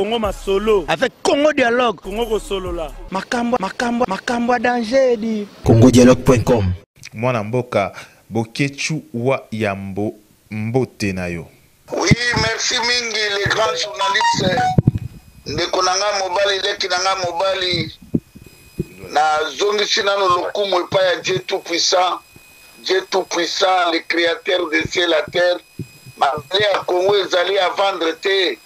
Congo ma solo. Avec Congo Dialogue. Congo solo là. Makambo danger di. kongojelock.com. Mwana mboka bokechu wa yambo mbote na yo. Oui, merci mingi les grands journalistes. Ndekonanga mobali lekinanga mobali. Na zongi sinano lokumu epa ya Dieu tout puissant. Dieu tout puissant, le créateur de ciel et la terre. Ma belle à Congo ezali à vendre te.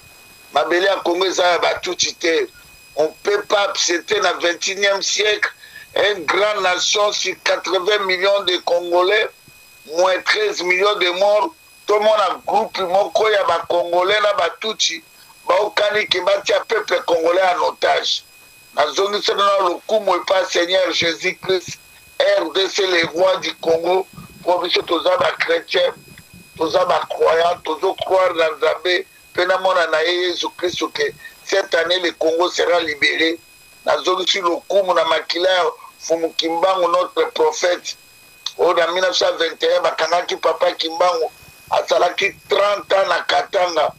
Ma belle à Congo ezali à batuti te. On peut pas accepter dans le 21e siècle une grande nation sur 80 millions de Congolais, moins 13 millions de morts. Tout le monde a groupe moko ya ba Congolais na batuti. Ba okani ki bati a peuple congolais en otage. La zone c'est dans le coup moi pas Seigneur Jésus-Christ. RDC les rois du Congo, province tozaba chrétien, tozaba croyant, tozo croire dans Zambé, penamona na Jésus-Christ que cette année le Congo sera libéré. La zone sur le coup mon amakila Fumukimbangu notre prophète. En 1921 bakanaki papa Kimbangu asalaki 30 ans na Katanga.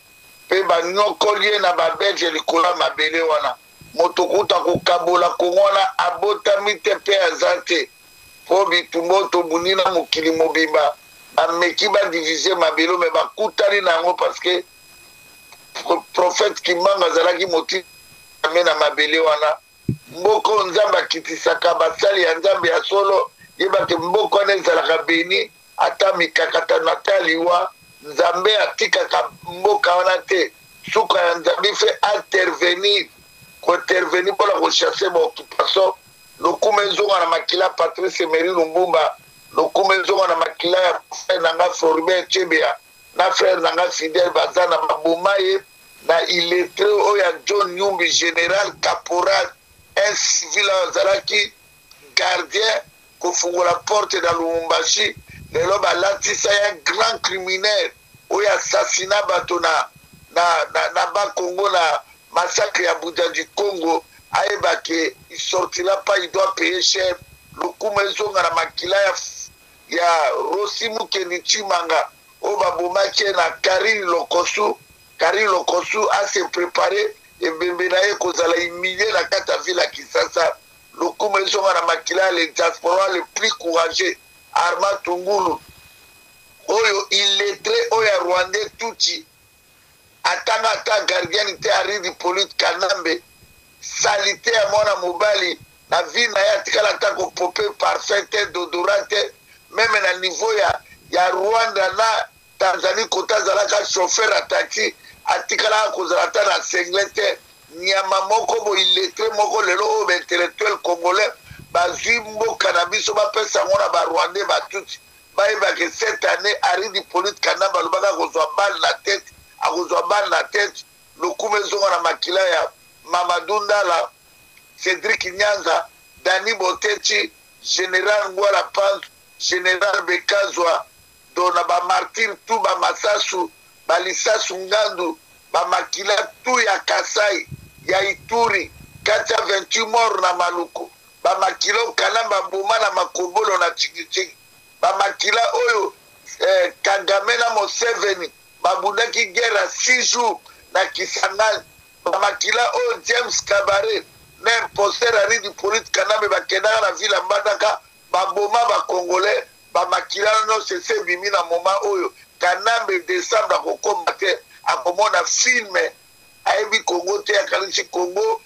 Pe ba nyokolie na ba belge likola mabele wana. Motokuta ko kabola kongona abota mitepe azate. Fobi tumoto bunina mukili mobimba. Ameki ba diviser mabelo me ba kutali nango parce que prophète Kimanga zalaki moti amena mabele wana. Mboko nzamba kitisaka basali ya nzambe ya solo yeba ke mboko ne zalaka beni ata mikakata nataliwa nzambe atikaka mboka wana te. Suka ya nzambe fe intervenir. Intervenir pour la rechercher mon occupation. Le Koumezou à la Makila, Patrice Emery Lumbumba. Le Koumezou à la Makila, frère Nanga Floribert Chebea. Na frère Nanga Fidel Bazana Maboumaye. Na illettré Oya John Yumbi, général, caporal, un civil à Zalaki, gardien, qu'on la porte dans Lumumbashi. Le lobe à Latissa, un grand criminel. Oya assassinat Batona. Na Bakongo, na. Massacre à Bouddha du Congo, Aïbaké, il sortira pas, il doit payer cher. Le Koumezonga, la Makila, il y a Rosimu Kenichi Manga, Obaboumaké, Karim Lokosu a se préparé et Bembenaye Kozala humilié la Katavila Kisasa. Le Koumezonga, la Makila, les diasporas les plus courageux, Arma Tungulu, Oyo, illettré, Oya Rwandais, Tutsi. Atanata gardianité arrive Polite Kanambe, salité à Mona Mobali, la vie n'a pas l'attaque au popé parfaite d'odorante, même à niveau, il y a Rwanda, la Tanzanie, Kota Zalaka, chauffeur à taxi, Atikala Kozalata, la Senglete, Niamamoko, illettré, Moko, le lobe intellectuel congolais, Bazimbo, Cannabis, on appelle ça Mona, Rwandais, Batouti, Baïba, que cette année arrive Polite Kanambe, le baga, on soit balle la tête. A Rousouabal la tête, le Koumezonga la Makilaya, Mamadounda la, Cédric Nyanza, Dani Botechi, Général Ngouala Panz, Général Bekazwa, Donaba Martyr, tout Bamasasu, Balissa Sungandu, Bamakila, tout ya Kasai, ya Ituri, 428 morts na Maluku, Bamakila, Kanamba Bouma na Makobolo na Tchikichiki, Bamakila, Oyo, Kagame na Moseveni. Babouda qui guerre à 6 jours, na Kisangani, Bamakila, oh James Kabare, n'imposteur arrive du politique Kaname, Bakena, la ville à Mbadaka, Baboma, Bakongolais, Bamakila, non, c'est ce bimina moment où Kaname descend à combattre, à comment on a filmé, à Ebi Congo, à Kalichi Congo,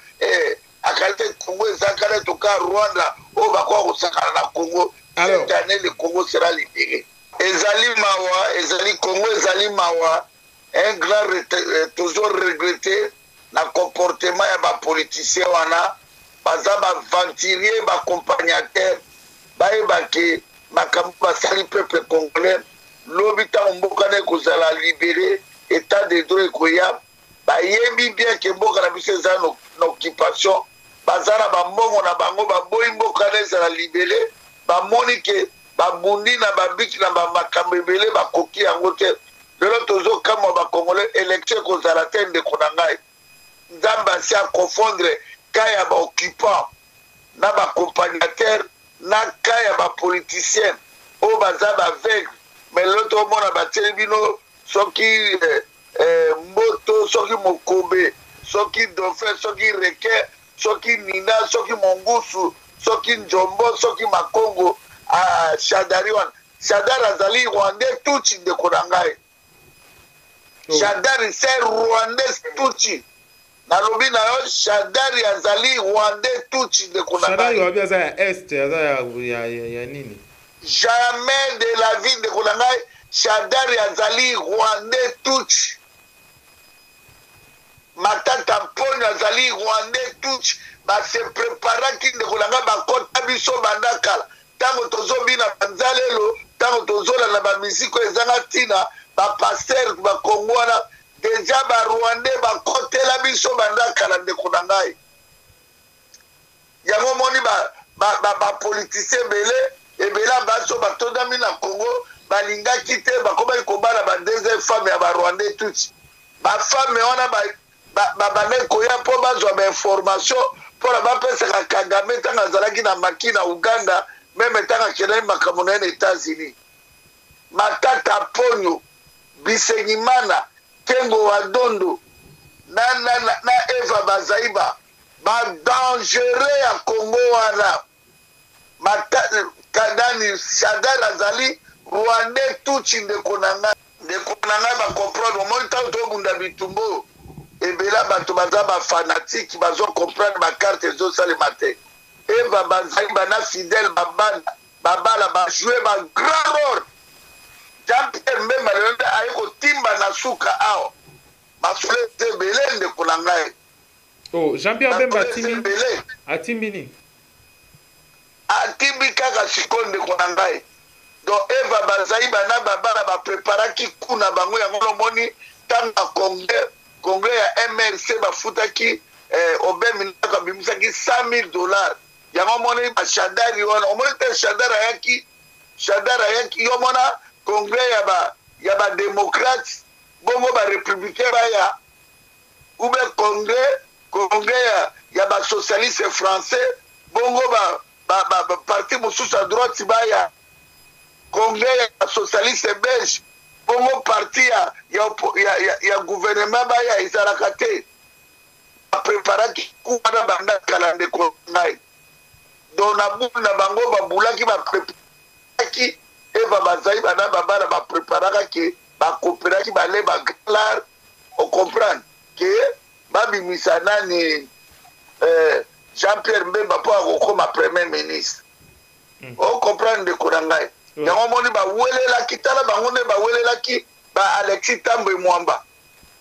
à Kalite Congo, Zakare, Toka, Rwanda, oh Bakwa, au Sakana Congo, cette année le Congo sera libéré. Ezali Mawa, Ezali Congo, Ezali Mawa, un grand toujours regretté na comportement ya ba politicien wana, baza ba venturier, ba accompagnateur, ba ebake, makambo basali peuple congolais, lobita mboka ne kozala libéré, état de droit ekoya, ba yebi bien ke mboka na biso eza na occupation, baza na bambongo na bango baboyi mboka ne ezala libéré, bamoni ke Babundi na babiki na bamakambebele bakoki yango te. Lelo tozo kama bakongole électeur kozala te nde konangai. Nzamba si a confondre kaya ba occupant na ba accompagnateur na kaya ba politicien o baza ba veg. Mais lelo to mona ba telebino soki mboto soki mokobe. soki dauphin, soki requin, soki nina, soki mongusu, soki njombo, soki makongo, shadari wana. Shadari azali rwandais tuchi ndekorangaye. Shadari se rwandais tuchi. Nalobi na yo, shadari azali rwandais tuchi ndekorangaye. Shadari wabi aza ya est, aza ya nini? Jamais de la vie ndekorangaye, shadari azali rwandais tuchi. Matata mponi azali rwandais tuchi. Ba se prepara ki ndekorangaye bakota biso bandakala. Tango tozobi na banzalelo, tango tozola na ba miziko ezanga tina, ba pasteur ba kongwana, deja ba rwandais ba kotela biso bandaka na ndekonangai. Yango moni ba politicien belé, ebela baso batondami na Congo, balinga kite bakoma ikobala ba deuxième femme ya ba rwandais tuti. Ba femme wana ba neko ya po bazwa ba information pour la bapesa ka Kagame tanga zalaki na makina Uganda. Même tant que les Macamonais États-Unis, Matata Ponyo, Bisenimana, Kengo Adondo, na Eva Bazaiba, ma dangereux à Congo Ana, Matata Kadani, Shadar Azali, Rwandais Touchi de Konanga va comprendre au moins tant que Bundabitumbo, et Bela Batumazaba fanatique qui va comprendre ma carte et zo sale matin. Eva Bazaiba na fidèle babala ba jouer ba grand rôle. Jean-Pierre Mbemba ayeko timba na suka ao. Basule te belende kulangaye. Oh, Jean-Pierre Mbemba timi. Atimbini. Atimbi kaka sikonde kulangaye. Donc Eva Bazaiba na babala ba prepara ki kuna bango ya ngolo moni tanga congrès ya MRC ba futaki obemi na kabimisa ki $100,000. Yango moni bashadari wana omoni te shadara yaki yomona congrès ya ba démocrate bongo ba républicain ya ou bien congrès ya ba socialiste français bongo ba parti mosusu à droite baya congrès ya socialiste belge bongo parti ya gouvernement baya ezalaka te préparaki kuwana banda kalande konai. Donc, na bango babula ki ba préparaki Eva Bazai bana babala ba préparaka ki ba coopéra ki ba le ba clair on comprend que babi misana ni Jean-Pierre Mbemba po comme premier ministre. On comprend de konai. Yango moni ba welela ki tala bango ne ba welela ki ba Alexis Tambwe Mwamba.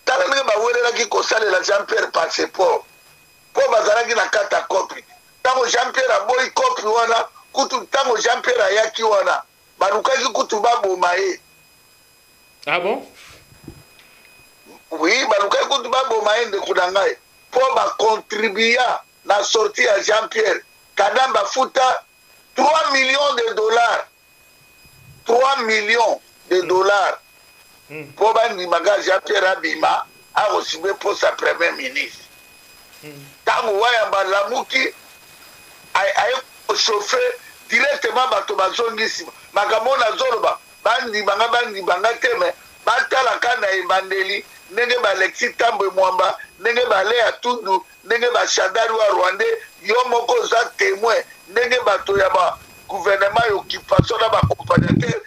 Tala ne ba welela ki ko sale la Jean-Pierre passeport. Po bazaraki na kata copie. Tango Jean-Pierre a boy copie wana, kutu tango Jean-Pierre a yaki wana. Barukaki kutu babo mae. Ah bon? Oui, barukaki kutu babo mae de kudangaye. Po ba contribuya na sortie à Jean-Pierre. Kadamba futa $3 millions. $3 millions. Pour que Jean-Pierre Abima a reçu pour sa première ministre. Quand vous voyez un Mouki, a chauffé directement par Tomazongis, Magamona Zorba, Bandi Bangateme, Batalakana et Bandeli, Negeba Alexis Tambwe Mwamba, Negeba Léa Tundu, Negeba Shadarwa Rwandais, Yomoko Zak témoin, Negeba Toyaba, gouvernement et occupation d'accompagnateur.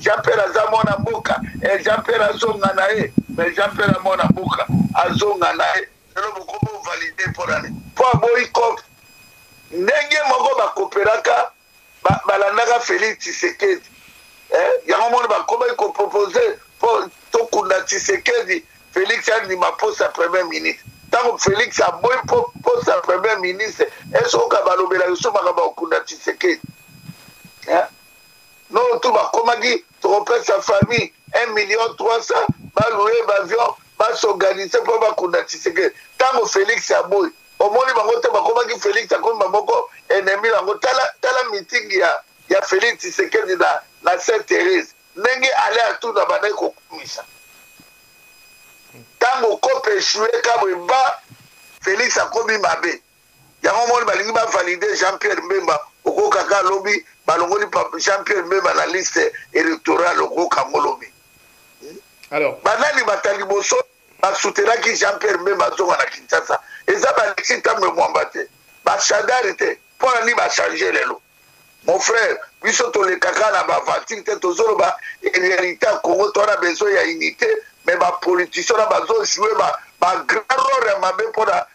Jean-Pierre Azamona Mouka, Jean-Pierre Azonganae, Jean-Pierre Azamona Mouka, Azonganae, c'est le mot validé pour l'année. Pour Boïkop, Nengue Mogoba Koperaka, Balanaga Félix Tshisekedi. Il y a un moment où il faut proposer pour Tokunda Tshisekedi, Félix Anima pour sa première ministre. Tant que Félix a beau pour sa première ministre, est-ce qu'on va l'obéir à Tokunda Tshisekedi? Non, tout va comme dit, tromper sa famille, 1,3 million, va louer l'avion, va s'organiser pour va condamner Tshisekedi. Tant que Félix a beau, au moins, il Félix a comme ennemi, la meeting, il y a Félix Tshisekedi dans la Sainte-Thérèse. N'est-ce aller à tout dans la commission. Tant que cop échoué, quand il bat, Félix a commis ma baie. Il y a un moment où il va valider Jean-Pierre Mbemba. Au Kaka Lobby, Balongoli Jean-Pierre Mbemba la liste électorale au Kangolobi. Alors, Banani Bataliboso, basutelaki Jean-Pierre Mbemba azonga na Kinshasa eza baleki ntango emwamba te bashadari te mpo nani bachange lelo mon frère biso tolekaka na bavantique te tozoloba réalité ya Congo twana besoin ya unité me bapolitisien na bazojoue bagrand role ya mabe mpona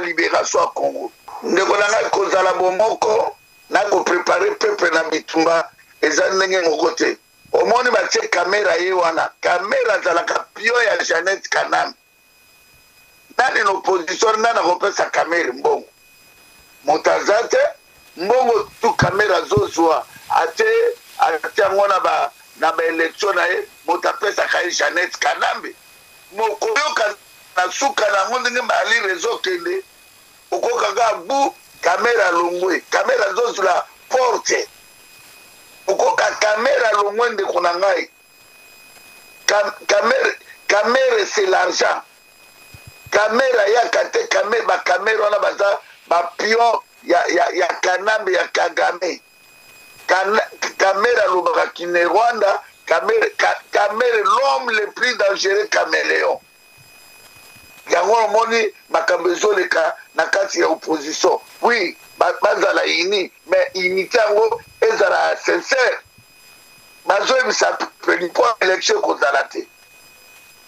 libération ya Congo ndeko nanga kozala bomoko nakoprepare pepe na bitumba eza ndenge moko te omoni batie kamera ye wana kamera azalaka pio ya Jeannette Kanami nani na opposition nani akopesa kamera mbongo moto aza te mbongo tu kamera azozwa ate yango na baelektio na ye moto apesaka ye Jeannette Kanami mokoyoka na suka nango ndenge mali rezo kende okokaka bu kamera longwe kamera azozula porte okoka kamera longwe ndeko na ngai kamera c'est l'argent kamera yaka te kamera bakamera wana baza bapion ya Kanambe ya Kagame kamera lobaka Kinyarwanda kamera l'homme le plus dangereux Caméléon yango omoni makambo ezoleka na kati ya opposition oui bazala ini mais unité yango ezala sincère bazoyebisa peni mpo élection ekozala te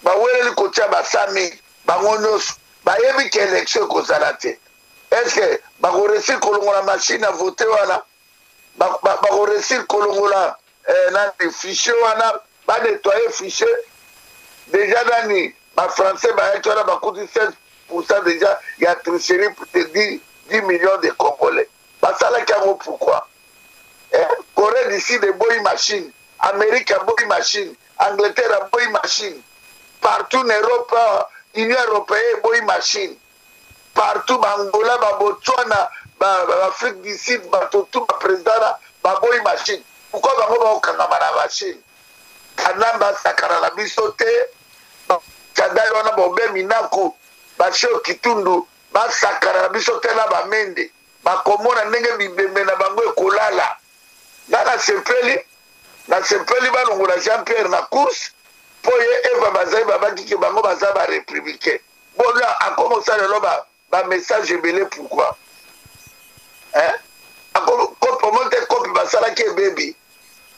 baweleli kotia basami bango nyonso bayebi ke élection ekozala te estce bakoresili kolongola machine a vote wana bakoresili kolongola nani fichier wana badetoye fichier deja nani bafrançais bayaki wana bakuti 16% deja ya tricherie de 10 millions de congolais basalaki yango pourquoi Corée du Sud boy machine, Amérique boy machine, Angleterre boy machine, partout en Europe, Union européenne boy machine, partout Angola, Botswana, Afrique du Sud, tout président boy machine. Pourquoi bango bakangama na machine? Kanamba sakara la bisote, kadai wana bombe minako, basho kitundu, basakara la bisote na bamende. Bakomona ndenge bibembe na bango ekolala nana na sepeli balongola Jean-Pierre na course po ye eva bazai babaki ke bango baza barepublicain bona akomosa lelo bamessage ebele pourquoi akomonte kopi basalaki ebebi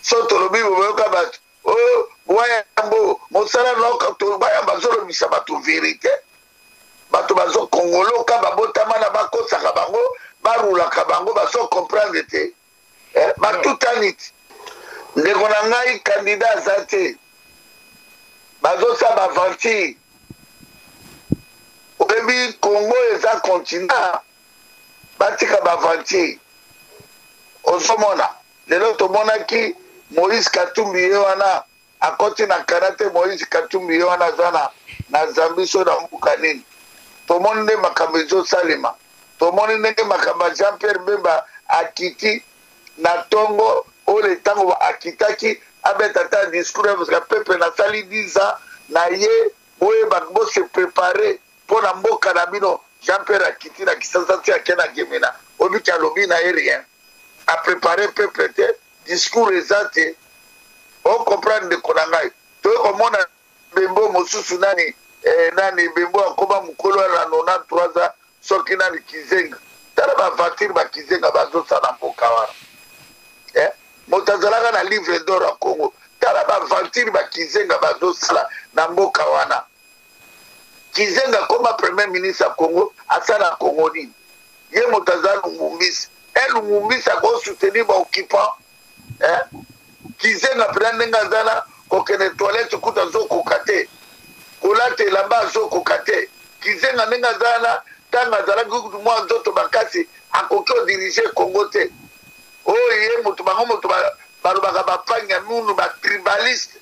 so tolobi boboyoka bato o wayambo mosala noka tobayamba bazolobisa bato verite bato bazokongoloka babotama na bakosaka bango barulaka bango baso comprendre te batutaniti ndeko na ngai kandida aza te bazosa bavanti oyebi Congo eza continent batika bavanti ozomona lelo tomonaki Moïse Katumbi ye wana akoti na karate Moïse Katumbi ye wana aza na Zambi so na mbuka nini tomoni nde makambo ezosalema tomoni ndenge makambo Jean-Pierre Mbemba akiti na tongo oyo ntango akitaki abetata discours parce que pepe na sali 10 ans na ye boyeba bose prepare mpo na mboka na bino Jean-Pierre akiti na Kinshasa ti ake na Gemena obiki alobi na ye rien aprepare pepe te discours eza te ocomprendre ndeko na ngai toye komona bembo mosusu nani bembo akoma mokolo ya 93 ans soki nani Kizenga tala bavatire bakizenga bazosala mboka wana moto azalaka na livre d'or ya Congo tala bavatire bakizenga bazosala na mboka wana Kizenga koma premier ministre ya Congo asala Congo nini ye moto azala Lumumbisi Lumumbisi akosoutenir baoccupant Kizenga mpena ndenge azala kokende toilette kuta azokoka te kolata elamba azokoka te Kizenga ndenge azala ntango azalaki mwa nzoto makasi akoki odirige Congo te oyo ye moto bango moto balobaka bapanya nunu batribaliste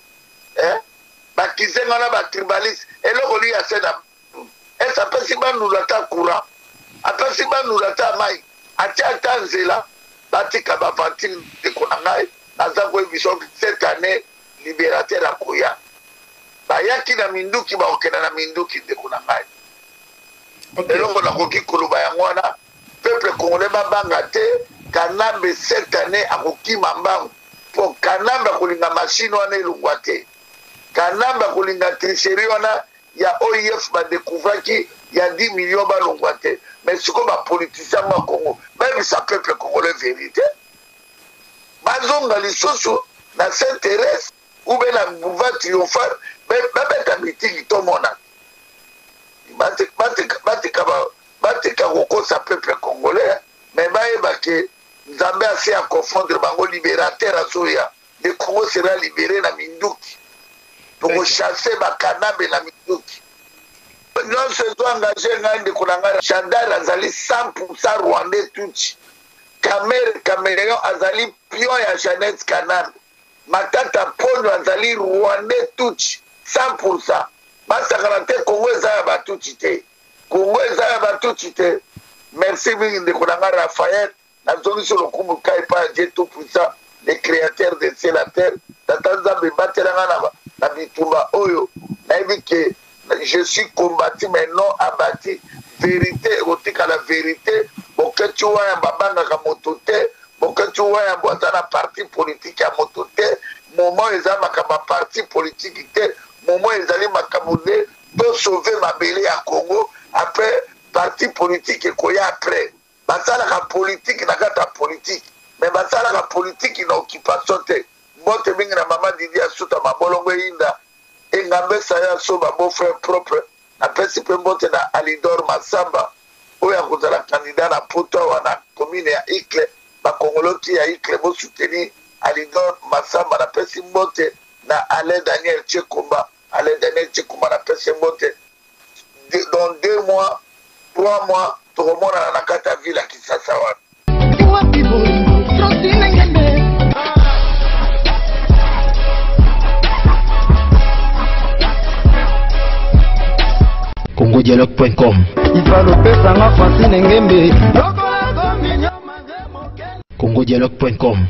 bakizenga wana batribaliste eloko li ase na ese apesi banulu ata courant apesi banulu ata mai atia ata nzela batika bavantile ndeko na ngai naza koyebiso cette année libérateur akoya bayaki na minduki baokenda na minduki ndeko na ngai eloko nakoki koloba yango wana peuple congolais babanga te Kanambe cette année akokima mbango mpo Kanambe akolinga mashine wana elongwa te Kanambe akolinga tricherie wana il y a OIF qui a découvert qu'il y a 10 millions de l'ongouaté. Mais ce qu'on a politisé au Congo, même ça peuple congolais vérité, Mazon dans les sociaux, dans Saint-Thérèse, ou bien dans le mouvement triomphal, même dans le meeting, il tombe en acte. Batekaboko, ça peuple congolais, mais Baébake, nous avons assez à confondre Bango libérateur à Zoya. Le Congo sera libéré dans Mindouki. Pour chasser Bakanab et la Mindouki. Nous sommes engagés dans le Konanga. Chandar Azali 100% Rwandais Tutsi. Cameroun Azali Pion et Jeannette Canard. Matata Pono Azali Rwandais Tutsi. 100%. Masakarate Congo Zaba Tutsi. Congo Zaba Tutsi. Merci beaucoup de Konanga Raphaël. Nous sommes sur le Kumbuka et pas Dieu Tout-Puissant. Les créateurs de la terre, je suis combattu, mais non abattu. Vérité, à la vérité, pour que tu aies un baba dans la mototé, pour que tu aies un bois dans la partie politique à mototé, moment ils ont ma partie politique, moment ils allaient ma camoufler, pour sauver ma belle à Congo, après, parti politique et quoi après. Ma salle à politique, la gata politique. Mais la politique n'a occupé sauté. Moi, je suis la maman d'Idia Souta, ma bolongue Inda, et Nambe Saya Soba, mon frère propre. Après, si je suis Alidor Massamba, où est la candidat à Poto, à la commune à Ikle, ma Congolo qui à Ikle, vous soutenir Alidor Massamba, la personne montée, na Alain Daniel Tchekomba, Alain Daniel Tchekomba, la personne montée. Dans 2 mois, 3 mois, tout le monde a la cataville à Kisasawa. Francine Ngembe. kongojelock.com. kongojelock.com.